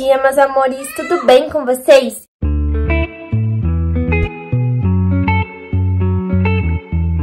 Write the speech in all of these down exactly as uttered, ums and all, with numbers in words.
dia, meus amores, tudo bem com vocês?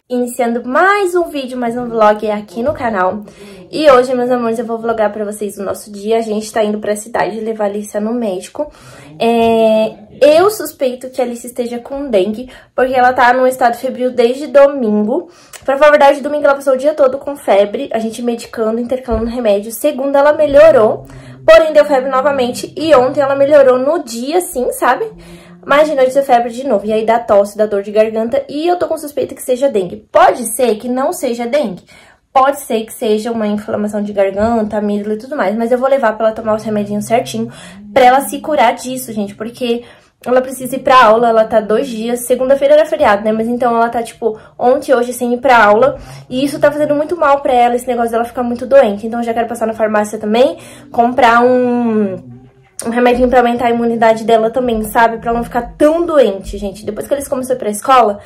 Iniciando mais um vídeo, mais um vlog aqui no canal. E hoje, meus amores, eu vou vlogar pra vocês o nosso dia. A gente tá indo pra cidade levar a Alicia no médico. É... Eu suspeito que a Alicia esteja com dengue, porque ela tá num estado febril desde domingo. Pra falar a verdade, domingo ela passou o dia todo com febre, a gente medicando, intercalando remédio. Segunda ela melhorou, porém deu febre novamente. E ontem ela melhorou no dia, sim, sabe? Mas de noite deu febre de novo, e aí dá tosse, dá dor de garganta, e eu tô com suspeita que seja dengue. Pode ser que não seja dengue, pode ser que seja uma inflamação de garganta, amígdala e tudo mais, mas eu vou levar pra ela tomar os remedinhos certinho, pra ela se curar disso, gente, porque ela precisa ir pra aula, ela tá dois dias, segunda-feira era feriado, né, mas então ela tá, tipo, ontem e hoje sem ir pra aula, e isso tá fazendo muito mal pra ela, esse negócio dela ficar muito doente, então eu já quero passar na farmácia também, comprar um... um remedinho pra aumentar a imunidade dela também, sabe? Pra ela não ficar tão doente, gente. Depois que eles começaram pra escola,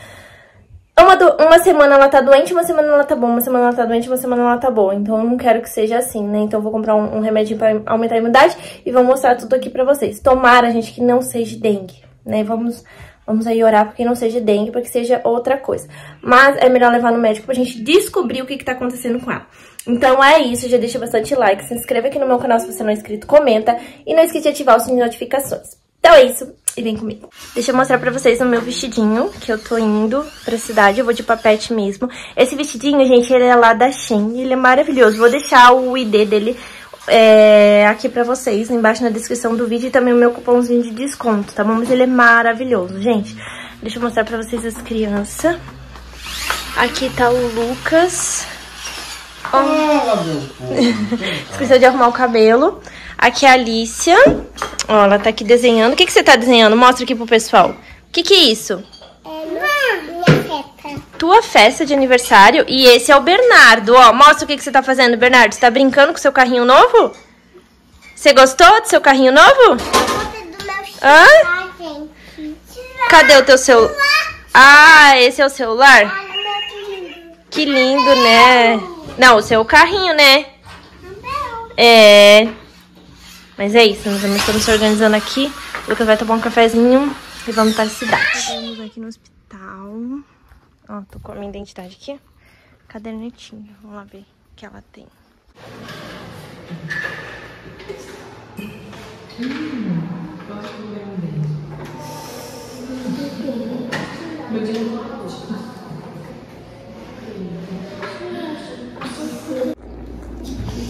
uma, do... uma semana ela tá doente, uma semana ela tá boa, uma semana ela tá doente, uma semana ela tá boa. Então eu não quero que seja assim, né? Então eu vou comprar um, um remedinho pra aumentar a imunidade e vou mostrar tudo aqui pra vocês. Tomara, gente, que não seja dengue, né? Vamos... Vamos aí orar porque não seja dengue, para que seja outra coisa. Mas é melhor levar no médico pra gente descobrir o que que tá acontecendo com ela. Então é isso, já deixa bastante like, se inscreve aqui no meu canal se você não é inscrito, comenta. E não esquece de ativar o sininho de notificações. Então é isso, e vem comigo. Deixa eu mostrar pra vocês o meu vestidinho, que eu tô indo pra cidade, eu vou de papete mesmo. Esse vestidinho, gente, ele é lá da Shein, ele é maravilhoso. Vou deixar o I D dele... É, aqui pra vocês, embaixo na descrição do vídeo, e também o meu cupomzinho de desconto, tá bom? Mas ele é maravilhoso, gente. Deixa eu mostrar pra vocês as crianças. Aqui tá o Lucas. Oh. Ah, esqueceu de arrumar o cabelo. Aqui a Alicia. Ó, ela tá aqui desenhando. O que que você tá desenhando? Mostra aqui pro pessoal. O que que é isso? É minha festa. Tua festa de aniversário. E esse é o Bernardo, ó. Mostra o que que você tá fazendo, Bernardo. Você tá brincando com seu carrinho novo? Você gostou do seu carrinho novo? Eu gostei do meu celular, gente. Cadê o teu celular? Ah, esse é o celular? Olha, que lindo. Que lindo, né? Não, o seu carrinho, né? É. Mas é isso, nós estamos se organizando aqui. O Lucas vai tomar um cafezinho e vamos para a cidade. Vamos aqui no hospital. Ó, tô com a minha identidade aqui. Cadernetinho. Vamos lá ver o que ela tem.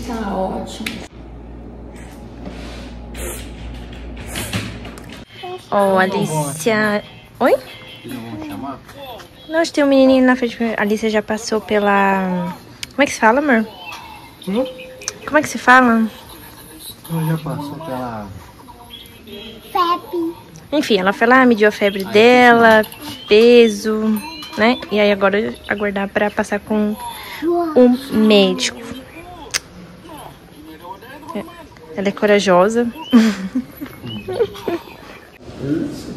Tá ótimo. Ó, oh, Alicia... Oi? Não, hoje tem um menininho na frente. A Alicia já passou pela... Como é que se fala, amor? Hum? Como é que se fala? Ela já passou pela... Febre. Enfim, ela foi lá, mediu a febre aí dela, peso, né? E aí agora aguardar pra passar com um médico. Ela é corajosa. Isso.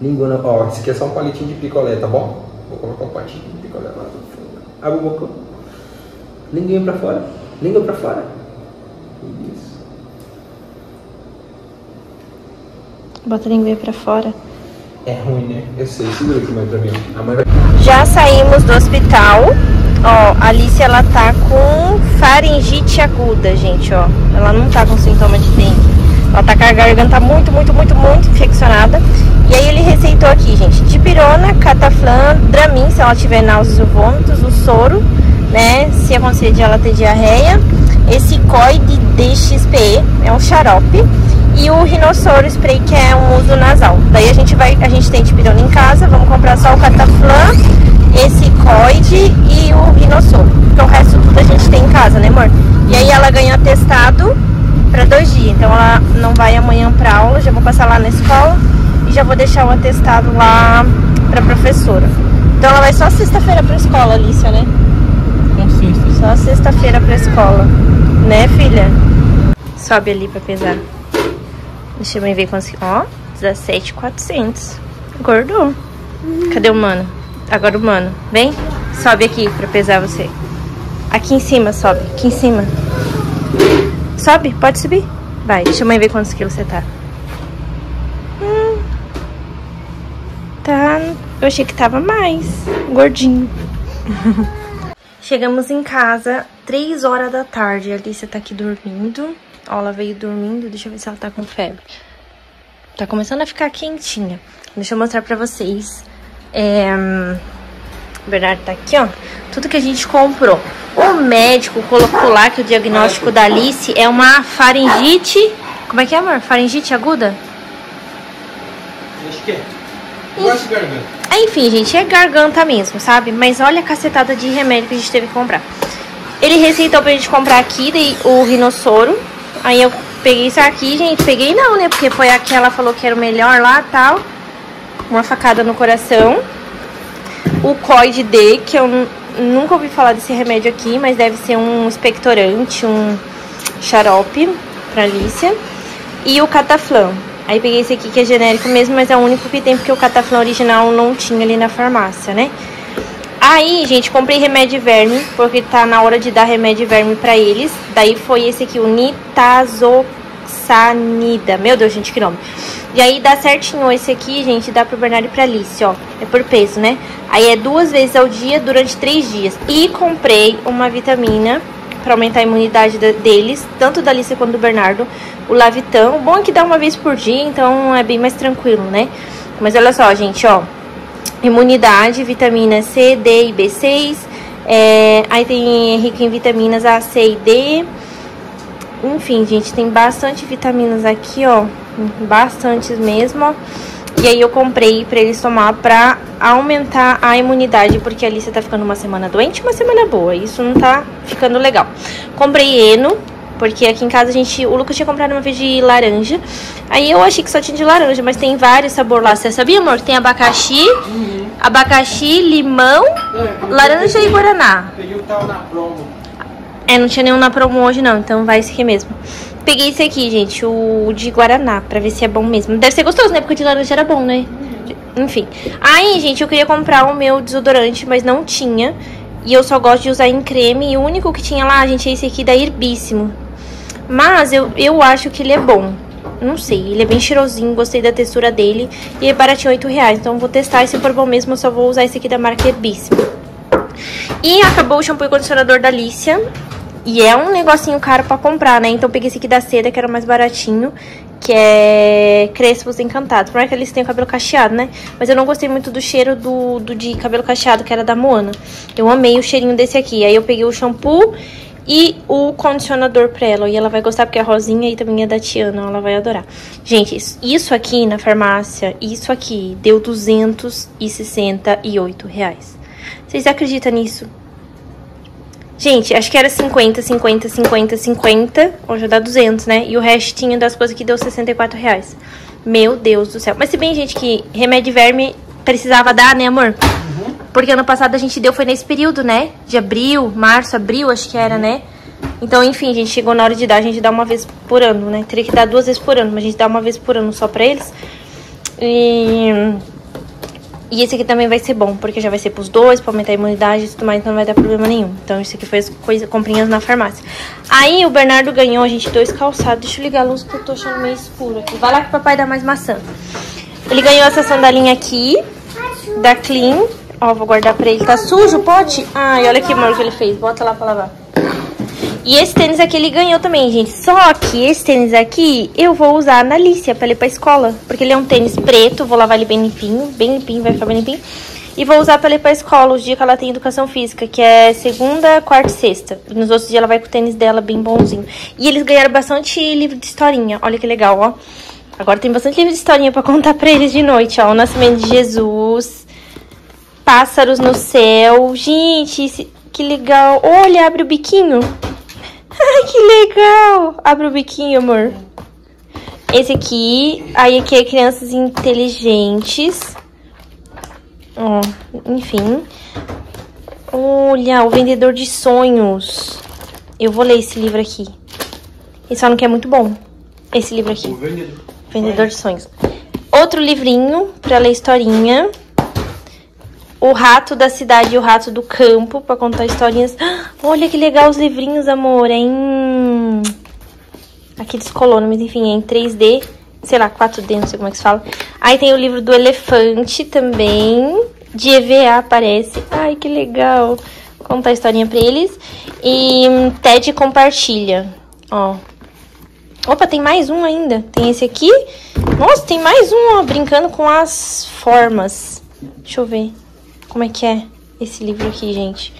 Língua na ó, isso aqui é só um palitinho de picolé, tá bom? Vou colocar um palitinho de picolé lá. Abre o bocão. Linguinha pra fora. Língua pra fora. Isso. Bota a linguinha pra fora. É ruim, né? Eu sei, segura aqui mais pra mim. A mãe vai... Já saímos do hospital. Ó, a Alicia, ela tá com faringite aguda, gente, ó. Ela não tá com sintoma de dengue. Ela tá com a garganta muito, muito, muito, muito infeccionada. E aí ele receitou aqui, gente, Dipirona, Cataflam, Dramin, se ela tiver náuseas ou vômitos, o soro, né, se acontecer de ela ter diarreia. Esse Coide D X P E é um xarope. E o Rinosoro spray, que é um uso nasal. Daí a gente vai, a gente tem Dipirona em casa, vamos comprar só o Cataflam, esse Coide e o Rinosoro. Porque o resto tudo a gente tem em casa, né, amor? E aí ela ganha atestado pra dois dias, então ela não vai amanhã pra aula, já vou passar lá na escola e já vou deixar o atestado lá pra professora. Então ela vai só sexta-feira pra escola, Alicia, né? Não, sexta. Só sexta-feira pra escola, né, filha? Sobe ali pra pesar. Deixa a mãe ver quantos... Ó, dezessete mil e quatrocentos. Engordou. Cadê o mano? Agora o mano. Vem. Sobe aqui pra pesar você. Aqui em cima, sobe. Aqui em cima. Sobe, pode subir. Vai, deixa a mãe ver quantos quilos você tá. Hum. Tá... Eu achei que tava mais. Gordinho. Chegamos em casa, três horas da tarde. A Alicia tá aqui dormindo. Ó, ela veio dormindo. Deixa eu ver se ela tá com febre. Tá começando a ficar quentinha. Deixa eu mostrar pra vocês. É... O Bernardo tá aqui, ó. Tudo que a gente comprou. O médico colocou lá que o diagnóstico da Alice é uma faringite... Como é que é, amor? Faringite aguda? Acho que é. Isso. Enfim, gente, é garganta mesmo, sabe? Mas olha a cacetada de remédio que a gente teve que comprar. Ele receitou pra gente comprar aqui daí, o Rinosoro. Aí eu peguei isso aqui, gente. Peguei não, né? Porque foi aqui, ela falou que era o melhor lá e tal. Uma facada no coração. O Coide D, que eu nunca ouvi falar desse remédio aqui, mas deve ser um expectorante, um xarope pra Alicia. E o Cataflam. Aí peguei esse aqui que é genérico mesmo, mas é o único que tem, porque o Cataflam original não tinha ali na farmácia, né? Aí, gente, comprei remédio de verme, porque tá na hora de dar remédio de verme pra eles. Daí foi esse aqui, o Nitazoxanida. Meu Deus, gente, que nome. E aí dá certinho esse aqui, gente, dá pro Bernardo e pra Alice, ó. É por peso, né? Aí é duas vezes ao dia, durante três dias. E comprei uma vitamina... pra aumentar a imunidade deles, tanto da Alicia quanto do Bernardo, o Lavitão. O bom é que dá uma vez por dia, então é bem mais tranquilo, né? Mas olha só, gente, ó. Imunidade, vitamina C, D e B seis. É, aí tem rico em vitaminas A, C e D. Enfim, gente, tem bastante vitaminas aqui, ó. Bastantes mesmo, ó. E aí eu comprei pra eles tomar pra aumentar a imunidade, porque a Alicia tá ficando uma semana doente e uma semana boa. Isso não tá ficando legal. Comprei Eno, porque aqui em casa a gente... O Lucas tinha comprado uma vez de laranja. Aí eu achei que só tinha de laranja, mas tem vários sabores lá. Você sabia, amor? Tem abacaxi, uhum. abacaxi, limão, é, laranja e guaraná. Peguei o tal na promo. É, não tinha nenhum na promo hoje não, então vai esse aqui mesmo. Peguei esse aqui, gente, o de guaraná, pra ver se é bom mesmo. Deve ser gostoso, né? Porque de laranja era bom, né? Enfim. Aí, gente, eu queria comprar o meu desodorante, mas não tinha. E eu só gosto de usar em creme. E o único que tinha lá, gente, é esse aqui da Herbíssimo. Mas eu, eu acho que ele é bom. Não sei, ele é bem cheirosinho, gostei da textura dele. E é baratinho, oito reais. Então eu vou testar, e se for bom mesmo, eu só vou usar esse aqui da marca Herbíssimo. E acabou o shampoo e condicionador da Alicia. E é um negocinho caro pra comprar, né? Então eu peguei esse aqui da Seda, que era o mais baratinho, que é Crespos Encantado. Por mais que eles tenham cabelo cacheado, né? Mas eu não gostei muito do cheiro do, do de cabelo cacheado, que era da Moana. Eu amei o cheirinho desse aqui. Aí eu peguei o shampoo e o condicionador pra ela. E ela vai gostar, porque é rosinha e também é da Tiana. Ela vai adorar. Gente, isso aqui na farmácia, isso aqui, deu duzentos e sessenta e oito reais. Vocês acreditam nisso? Gente, acho que era cinquenta, cinquenta, cinquenta, cinquenta, hoje dá duzentos, né? E o restinho das coisas que deu sessenta e quatro reais. Meu Deus do céu. Mas se bem, gente, que remédio de verme precisava dar, né, amor? Uhum. Porque ano passado a gente deu, foi nesse período, né? De abril, março, abril, acho que era, né? Então, enfim, gente, chegou na hora de dar, a gente dá uma vez por ano, né? Teria que dar duas vezes por ano, mas a gente dá uma vez por ano só pra eles. E... E esse aqui também vai ser bom, porque já vai ser pros dois, pra aumentar a imunidade e tudo mais, então não vai dar problema nenhum. Então isso aqui foi as coisa, comprinhas na farmácia. Aí o Bernardo ganhou, a gente, dois calçados. Deixa eu ligar a luz que eu tô achando meio escuro aqui. Vai lá que o papai dá mais maçã. Ele ganhou essa sandalinha aqui, da Clean. Ó, vou guardar pra ele. Tá sujo o pote? Ai, olha que mal que ele fez. Bota lá pra lavar. E esse tênis aqui ele ganhou também, gente. Só que esse tênis aqui eu vou usar na Alicia pra ele ir pra escola. Porque ele é um tênis preto, vou lavar ele bem limpinho. Bem limpinho, vai ficar bem limpinho. E vou usar pra ele ir pra escola, os dias que ela tem educação física, que é segunda, quarta e sexta. Nos outros dias ela vai com o tênis dela bem bonzinho. E eles ganharam bastante livro de historinha. Olha que legal, ó. Agora tem bastante livro de historinha pra contar pra eles de noite, ó. O Nascimento de Jesus, Pássaros no Céu. Gente, esse... que legal. Olha, abre o biquinho. Ai, que legal! Abre o biquinho, amor. Esse aqui. Aí aqui é Crianças Inteligentes. Ó, enfim. Olha, O Vendedor de Sonhos. Eu vou ler esse livro aqui. E só não que é muito bom. Esse livro aqui. O Vendedor. Vendedor de Sonhos. Outro livrinho pra ler historinha. O Rato da Cidade e o Rato do Campo, pra contar historinhas. Olha que legal os livrinhos, amor. É em... Aqui descolou, mas enfim, é em três D. Sei lá, quatro D, não sei como é que se fala. Aí tem o livro do Elefante também. De E V A, parece. Ai, que legal. Contar a historinha pra eles. E Ted Compartilha. Ó. Opa, tem mais um ainda. Tem esse aqui. Nossa, tem mais um, ó. Brincando com as formas. Deixa eu ver. Como é que é esse livro aqui, gente?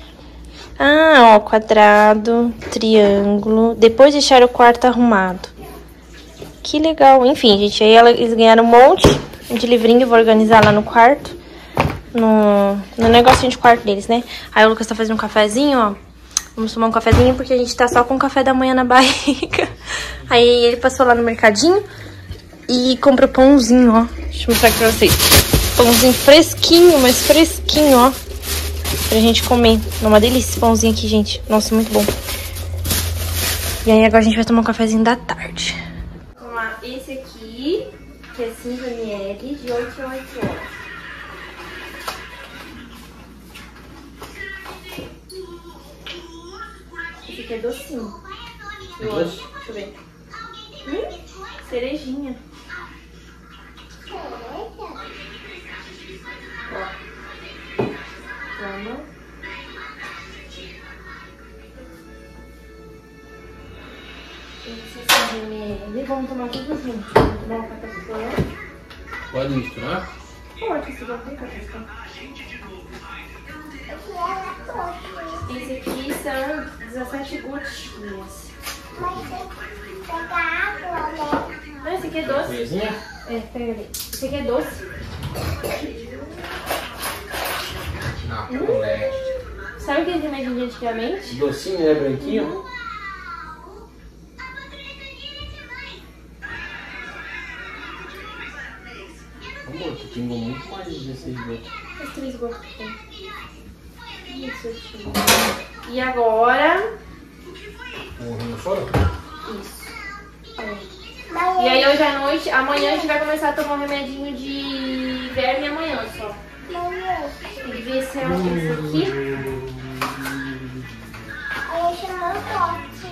Ah, ó, quadrado, triângulo. Depois de deixar o quarto arrumado. Que legal. Enfim, gente, aí eles ganharam um monte de livrinho. Vou organizar lá no quarto. No, no negocinho de quarto deles, né? Aí o Lucas tá fazendo um cafezinho, ó. Vamos tomar um cafezinho porque a gente tá só com o café da manhã na barriga. Aí ele passou lá no mercadinho e comprou pãozinho, ó. Deixa eu mostrar aqui pra vocês. Pãozinho fresquinho, mas fresquinho, ó. Pra gente comer. É uma delícia esse pãozinho aqui, gente. Nossa, muito bom. E aí agora a gente vai tomar um cafezinho da tarde. Vamos lá. Esse aqui, que é cinco mililitros, de oito a oito horas. Esse aqui é docinho. Eu acho. Deixa eu ver. Hum? Cerejinha. Vamos tomar tudo junto. Vamos tomar café com cola. Pode misturar? Pode, se você tem café com cola. Esse aqui são dezessete gotinhas. Mas tem que pegar água, né? Não, esse aqui é doce. É, pega ali. Esse aqui é doce. Ah, hum. Sabe o que eles imaginam de antigamente? Docinho, né? Branquinho. Uhum. Pingou muito mais de dezesseis gotas. As três gotas que tem. Isso, eu e agora... O Rinosoro? Isso. É. E aí hoje à noite, amanhã a gente vai começar a tomar um remedinho de verme amanhã só. Tem que ver se é um aqui. Esse é muito forte.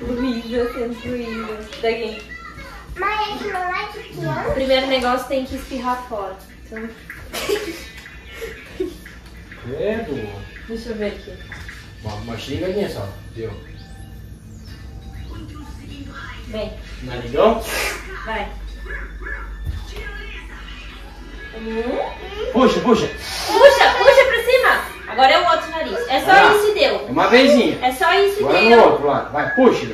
Luísa, sendo Luísa. Daqui. Mas esse não é de criança? O primeiro negócio tem que espirrar fora. Então... Credo. Deixa eu ver aqui. Uma, uma xingadinha só. Deu. Vem. Narigão? Vai. Hum. Puxa, puxa. Puxa, puxa pra cima. Agora é o outro nariz. É só ah, isso e deu. Uma vezinha. É só isso e deu. Agora no outro lado. Vai, puxa.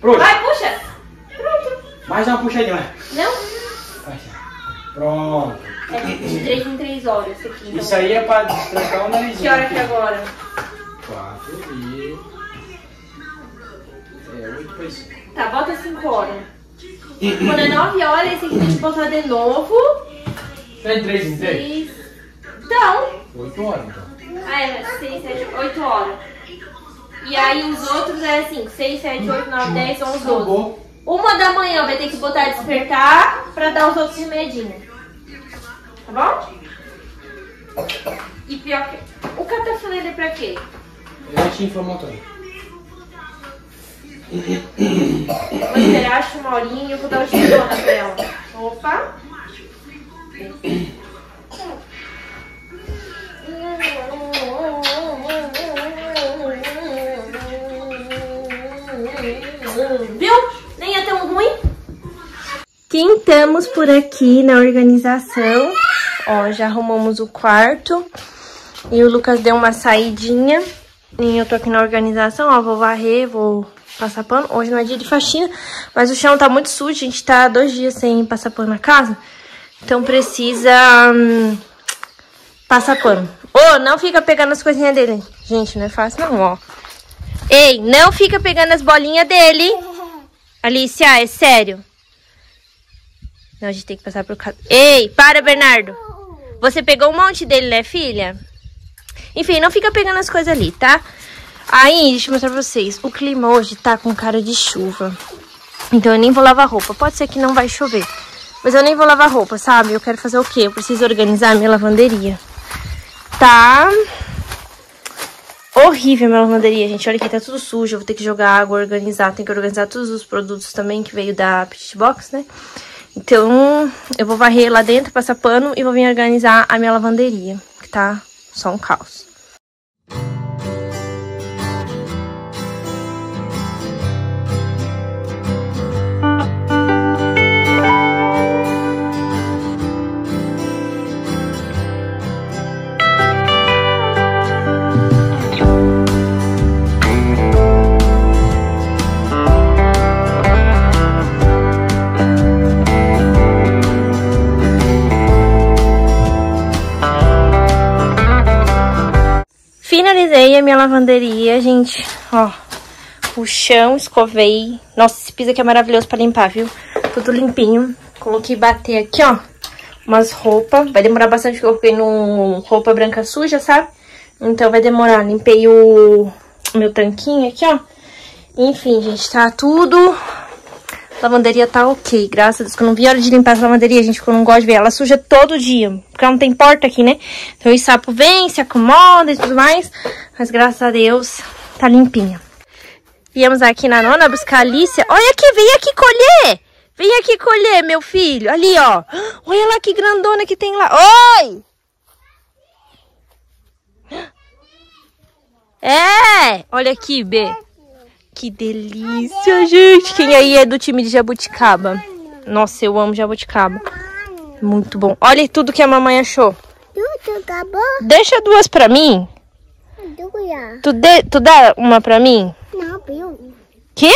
Puxa. Vai, puxa. Pronto. Mais uma puxadinha. Vai. Não. Vai. Pronto. É de três em três horas esse aqui. Então. Isso aí é pra destrancar o narizinho. Que hora que é agora? quatro e... É, oito e cinco. Tá, bota cinco horas. Quando é nove horas, esse aqui tem que botar de novo. É três em três? Então. oito horas, então. Ah, é, seis, sete, oito horas. E aí os outros é assim, seis, sete, oito, nove, dez, onze, doze. Uma da manhã vai ter que botar despertar pra dar os outros remedinhos. Tá bom? E pior que... O cataflam é pra quê? É anti-inflamatório. Vou esperar, acho uma horinha, eu vou dar o Dipirona pra ela. Opa! Viu? Nem é tão ruim. Tentamos por aqui na organização. Ó, já arrumamos o quarto. E o Lucas deu uma saidinha. E eu tô aqui na organização, ó. Vou varrer, vou passar pano. Hoje não é dia de faxina, mas o chão tá muito sujo. A gente tá dois dias sem passar pano na casa. Então precisa... Hum, passar pano. Ô, oh, não fica pegando as coisinhas dele. Gente, não é fácil não, ó. Ei, não fica pegando as bolinhas dele. Alicia, é sério. Não, a gente tem que passar pro... Ei, para, Bernardo. Você pegou um monte dele, né, filha? Enfim, não fica pegando as coisas ali, tá? Aí, deixa eu mostrar pra vocês. O clima hoje tá com cara de chuva. Então eu nem vou lavar roupa. Pode ser que não vai chover, mas eu nem vou lavar roupa, sabe? Eu quero fazer o quê? Eu preciso organizar a minha lavanderia. Tá... horrível a minha lavanderia, gente. Olha aqui, tá tudo sujo. Eu vou ter que jogar água, organizar. Tem que organizar todos os produtos também que veio da Petit Box, né? Então, eu vou varrer lá dentro, passar pano e vou vir organizar a minha lavanderia, que tá só um caos. Finalizei a minha lavanderia, gente, ó, o chão, escovei, nossa, esse piso aqui é maravilhoso pra limpar, viu? Tudo limpinho, coloquei bater aqui, ó, umas roupas, vai demorar bastante porque eu coloquei no roupa branca suja, sabe? Então vai demorar, limpei o meu tanquinho aqui, ó, enfim, gente, tá tudo, a lavanderia tá ok, graças a Deus, que eu não vi a hora de limpar essa lavanderia, gente, porque eu não gosto de ver, ela suja todo dia, porque ela não tem porta aqui, né? Então os sapos vêm, se acomodam e tudo mais, mas graças a Deus tá limpinha. Viemos aqui na nona buscar a Alicia, olha aqui, vem aqui colher, vem aqui colher, meu filho, ali, ó, olha lá que grandona que tem lá, oi! É, olha aqui, Bê. Que delícia, gente. Quem aí é do time de jabuticaba? Nossa, eu amo jabuticaba. Muito bom. Olha tudo que a mamãe achou. Tudo acabou? Deixa duas pra mim. Tu, de, tu dá uma pra mim? Não, eu. Quê?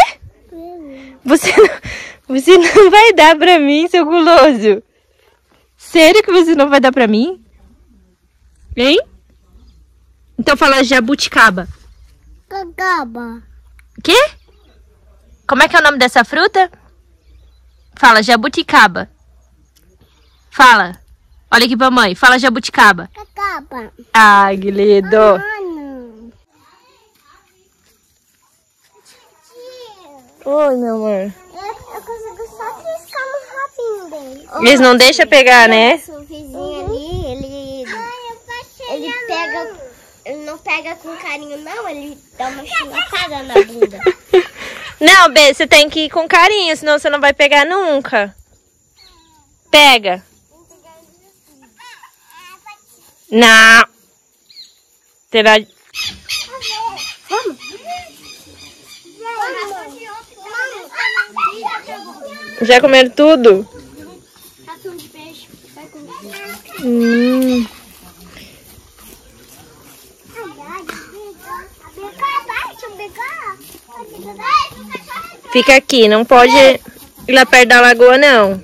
Você não, você não vai dar pra mim, seu guloso. Sério que você não vai dar pra mim? Hein? Então fala jabuticaba. Cacaba. Que? Como é que é o nome dessa fruta? Fala, jabuticaba. Fala. Olha aqui pra mãe. Fala, jabuticaba. Cacaba. Ai, Guilherme. Oi, meu amor. Eu, eu consigo só triscar no rapinho dele. Eles não deixam pegar, né? O vizinho ali, ele... Ai, ele pega... Ele não pega com carinho, não. Ele dá uma chibatada na bunda. Não, Bê, você tem que ir com carinho, senão você não vai pegar nunca. Pega. Não. Terá... Vamos. Já comeram tudo? Hum... Fica aqui, não pode ir lá perto da lagoa, não.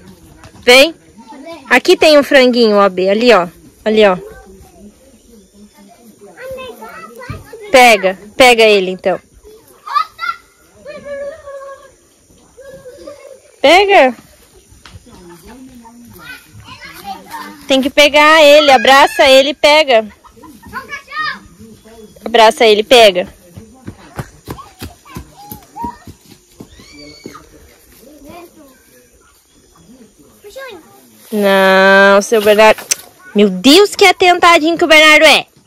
Vem. Aqui tem um franguinho, ó, B. Ali, ó. Ali, ó. Pega. Pega ele, então. Pega. Tem que pegar ele. Abraça ele e pega. Abraça ele e pega. Não, seu Bernardo... Meu Deus, que atentadinho que o Bernardo é!